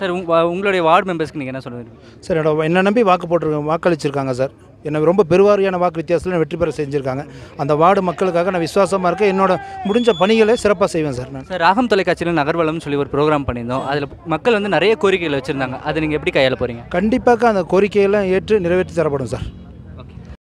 Sir உங்களுடைய ward மெம்பர்ஸ்க்கு நீங்கள் என்ன சொல்லுவீங்க? சார் என்ன நம்பி வாக்கு போட்டிருக்காங்க, வாக்களிச்சிருக்காங்க சார். என்னை ரொம்ப பெருவாரியான வாக்கு வித்தியாசத்தில் வெற்றி பெற செஞ்சுருக்காங்க. அந்த வார்டு மக்களுக்காக நான் விசுவாசமாக இருக்கேன். என்னோட முடிஞ்ச பணிகளை சிறப்பாக செய்வேன் சார். நான் சார் ராகம் தொலைக்காட்சியில் நகர்வலம்னு சொல்லி ஒரு ப்ரோக்ராம் பண்ணியிருந்தோம். அதில் மக்கள் நிறைய கோரிக்கைகள் வச்சுருந்தாங்க. அதை நீங்கள் எப்படி கையாள போகிறீங்க? கண்டிப்பாக அந்த கோரிக்கையெல்லாம் ஏற்று நிறைவேற்றி தரப்படும் சார்.